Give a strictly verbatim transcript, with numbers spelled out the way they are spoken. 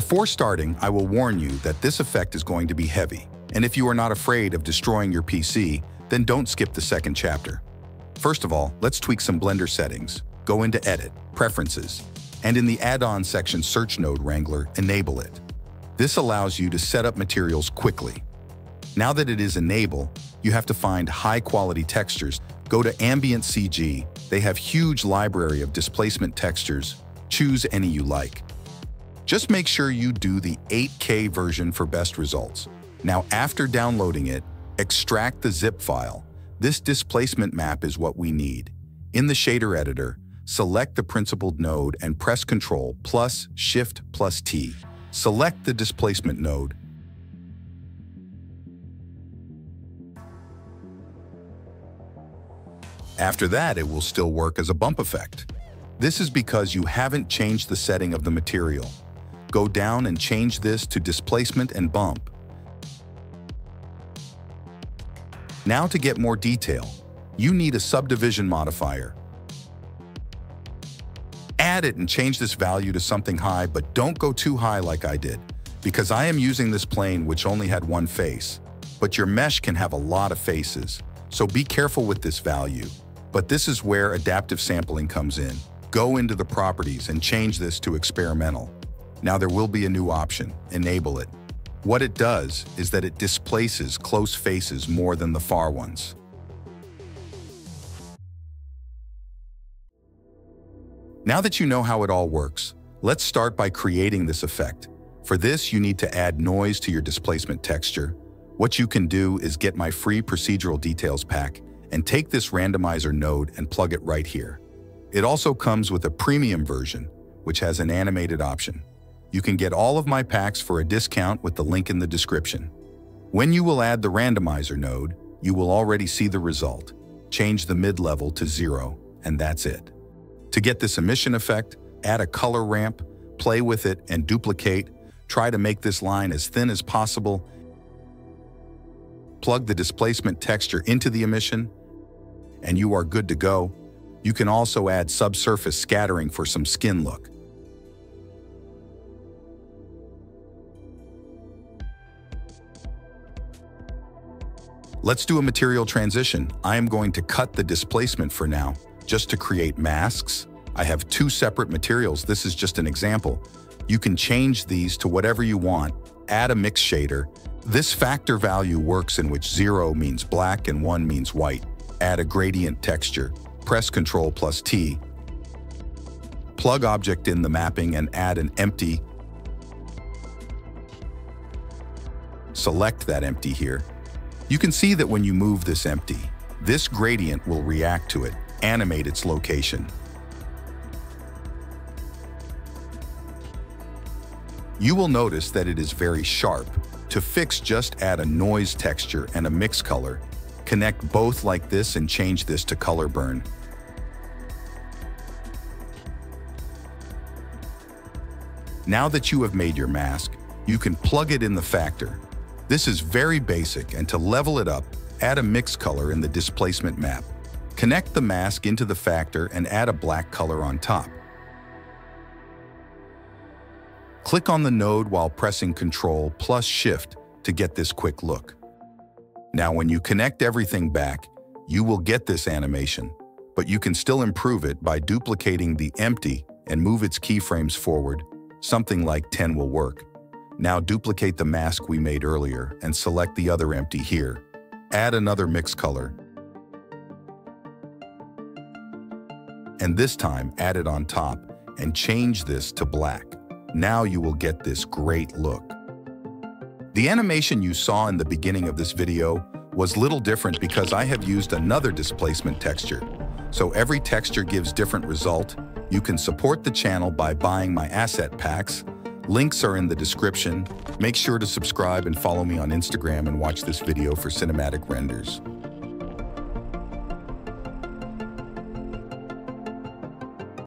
Before starting, I will warn you that this effect is going to be heavy, and if you are not afraid of destroying your P C, then don't skip the second chapter. First of all, let's tweak some Blender settings. Go into Edit, Preferences, and in the add-on section search Node Wrangler, enable it. This allows you to set up materials quickly. Now that it is enable, you have to find high-quality textures. Go to Ambient C G. They have huge library of displacement textures. Choose any you like. Just make sure you do the eight K version for best results. Now, after downloading it, extract the zip file. This displacement map is what we need. In the shader editor, select the Principled node and press Ctrl plus Shift plus T. Select the displacement node. After that, it will still work as a bump effect. This is because you haven't changed the setting of the material. Go down and change this to displacement and bump. Now to get more detail, you need a subdivision modifier. Add it and change this value to something high, but don't go too high like I did, because I am using this plane which only had one face, but your mesh can have a lot of faces. So be careful with this value, but this is where adaptive sampling comes in. Go into the properties and change this to experimental. Now there will be a new option, enable it. What it does is that it displaces close faces more than the far ones. Now that you know how it all works, let's start by creating this effect. For this, you need to add noise to your displacement texture. What you can do is get my free procedural details pack and take this randomizer node and plug it right here. It also comes with a premium version, which has an animated option. You can get all of my packs for a discount with the link in the description. When you will add the randomizer node, you will already see the result. Change the mid-level to zero, and that's it. To get this emission effect, add a color ramp, play with it and duplicate. Try to make this line as thin as possible. Plug the displacement texture into the emission, and you are good to go. You can also add subsurface scattering for some skin look. Let's do a material transition. I am going to cut the displacement for now, just to create masks. I have two separate materials. This is just an example. You can change these to whatever you want. Add a mix shader. This factor value works in which zero means black and one means white. Add a gradient texture. Press Ctrl plus T. Plug object in the mapping and add an empty. Select that empty here. You can see that when you move this empty, this gradient will react to it, animate its location. You will notice that it is very sharp. To fix, just add a noise texture and a mix color. Connect both like this and change this to color burn. Now that you have made your mask, you can plug it in the factor. This is very basic, and to level it up, add a mix color in the displacement map. Connect the mask into the factor and add a black color on top. Click on the node while pressing Ctrl plus Shift to get this quick look. Now when you connect everything back, you will get this animation, but you can still improve it by duplicating the empty and move its keyframes forward. Something like ten will work. Now duplicate the mask we made earlier and select the other empty here. Add another mix color. And this time add it on top and change this to black. Now you will get this great look. The animation you saw in the beginning of this video was little different because I have used another displacement texture. So every texture gives different result. You can support the channel by buying my asset packs. Links are in the description. Make sure to subscribe and follow me on Instagram and watch this video for cinematic renders.